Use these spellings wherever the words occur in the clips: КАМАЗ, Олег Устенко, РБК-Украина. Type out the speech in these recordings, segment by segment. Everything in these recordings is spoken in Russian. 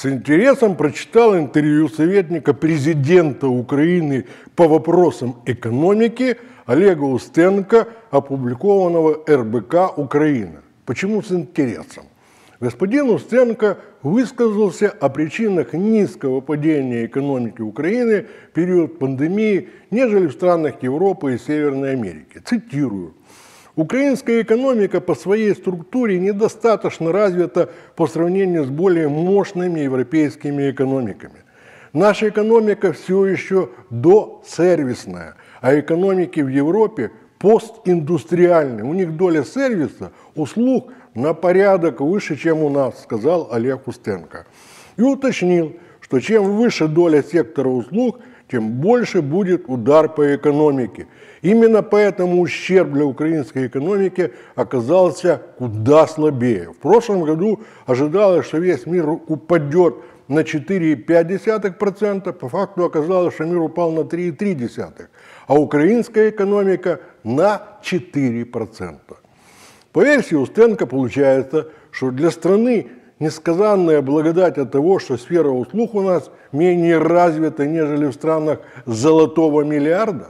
с интересом прочитал интервью советника президента Украины по вопросам экономики Олега Устенко, опубликованного РБК «Украина». Почему с интересом? Господин Устенко высказался о причинах низкого падения экономики Украины в период пандемии, нежели в странах Европы и Северной Америки. Цитирую. «Украинская экономика по своей структуре недостаточно развита по сравнению с более мощными европейскими экономиками. Наша экономика все еще досервисная, а экономики в Европе постиндустриальные. У них доля сервиса, услуг на порядок выше, чем у нас», — сказал Олег Устенко. И уточнил, что чем выше доля сектора услуг, тем больше будет удар по экономике. Именно поэтому ущерб для украинской экономики оказался куда слабее. В прошлом году ожидалось, что весь мир упадет на 4,5%, по факту оказалось, что мир упал на 3,3%, а украинская экономика на 4%. По версии Устенко получается, что для страны несказанная благодать от того, что сфера услуг у нас менее развита, нежели в странах золотого миллиарда.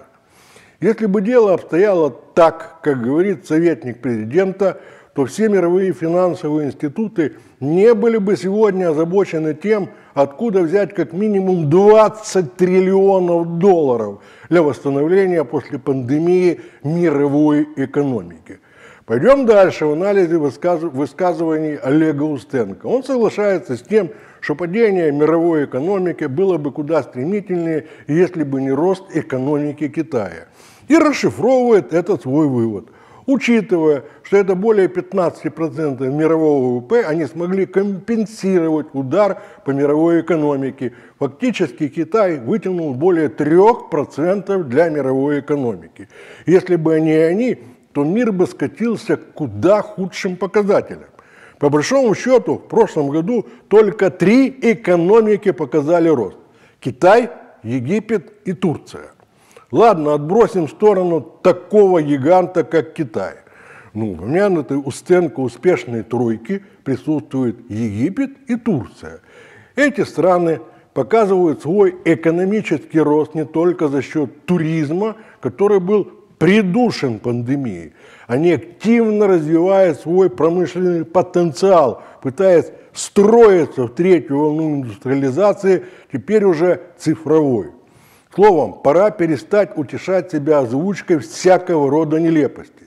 Если бы дело обстояло так, как говорит советник президента, то все мировые финансовые институты не были бы сегодня озабочены тем, откуда взять как минимум 20 триллионов долларов для восстановления после пандемии мировой экономики. Пойдем дальше в анализе высказываний Олега Устенко. Он соглашается с тем, что падение мировой экономики было бы куда стремительнее, если бы не рост экономики Китая. И расшифровывает этот свой вывод. Учитывая, что это более 15% мирового ВВП, они смогли компенсировать удар по мировой экономике. Фактически Китай вытянул более 3% для мировой экономики. Если бы не они, то мир бы скатился к куда худшим показателям. По большому счету, в прошлом году только 3 экономики показали рост. Китай, Египет и Турция. Ладно, отбросим в сторону такого гиганта, как Китай. Ну, в упомянутой Устенко успешной тройки присутствуют Египет и Турция. Эти страны показывают свой экономический рост не только за счет туризма, который был придушен пандемией. Они активно развивают свой промышленный потенциал, пытаясь строиться в третью волну индустриализации, теперь уже цифровой. Словом, пора перестать утешать себя озвучкой всякого рода нелепости.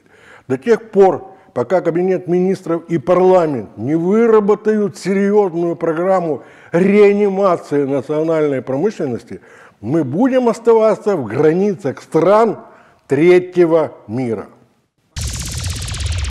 До тех пор, пока Кабинет министров и парламент не выработают серьезную программу реанимации национальной промышленности, мы будем оставаться в границах стран третьего мира.